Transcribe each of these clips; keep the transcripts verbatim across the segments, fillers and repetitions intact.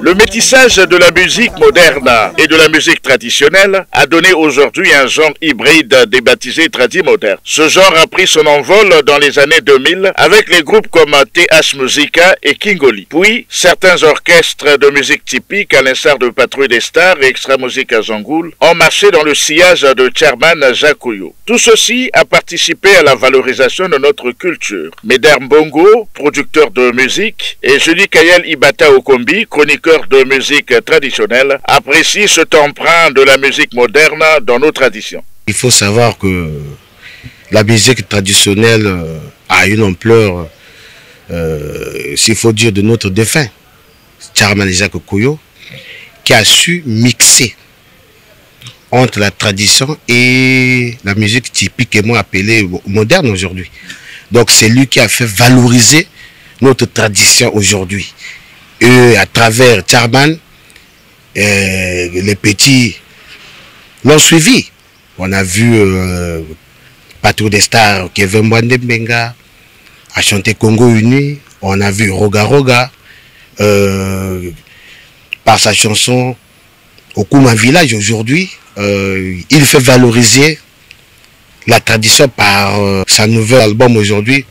Le métissage de la musique moderne et de la musique traditionnelle a donné aujourd'hui un genre hybride débaptisé tradimoderne. Ce genre a pris son envol dans les années deux mille avec les groupes comme T H Musica et Kingoli. Puis, certains orchestres de musique typique, à l'instar de Patrouille des Stars et Extra Musica Zangoul, ont marché dans le sillage de Tcharman Jacques Kouyou. Tout ceci a participé à la valorisation de notre culture. Médère Mbongo, producteur de musique, et Julie Kayel Ibata Okombi, chroniqueur de musique traditionnelle, apprécie cet emprunt de la musique moderne dans nos traditions. Il faut savoir que la musique traditionnelle a une ampleur, euh, s'il faut dire, de notre défunt, Tcharman Jacques Kouyou, qui a su mixer entre la tradition et la musique typiquement appelée moderne aujourd'hui. Donc c'est lui qui a fait valoriser notre tradition aujourd'hui. Et à travers Tcharman, euh, les petits l'ont suivi. On a vu euh, Patrouille des Stars, Kevin Mwande Mbenga a chanté Congo Uni. On a vu Roga Roga euh, par sa chanson au Kouma Village aujourd'hui. Euh, il fait valoriser la tradition par euh, sa nouvel album aujourd'hui,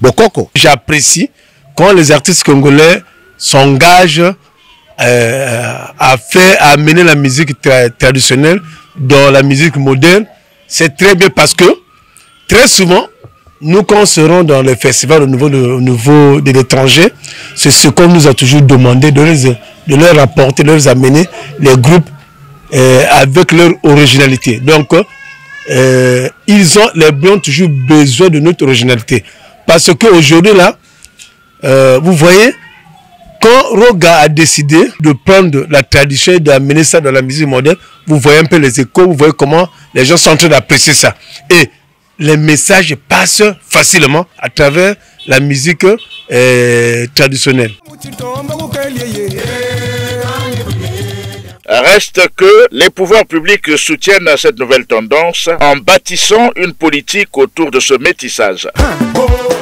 Bokoko. J'apprécie quand les artistes congolais s'engage euh, à faire à amener la musique tra traditionnelle dans la musique moderne. C'est très bien parce que très souvent, nous quand serons dans les festivals au niveau de, au niveau de l'étranger, c'est ce qu'on nous a toujours demandé de, les, de leur apporter, de leur amener les groupes euh, avec leur originalité. Donc, euh, ils ont les Blancs toujours besoin de notre originalité. Parce qu'aujourd'hui, là, euh, vous voyez, quand Roga a décidé de prendre la tradition et d'amener ça dans la musique moderne, vous voyez un peu les échos, vous voyez comment les gens sont en train d'apprécier ça. Et les messages passent facilement à travers la musique euh, traditionnelle. Reste que les pouvoirs publics soutiennent cette nouvelle tendance en bâtissant une politique autour de ce métissage. Ah, oh.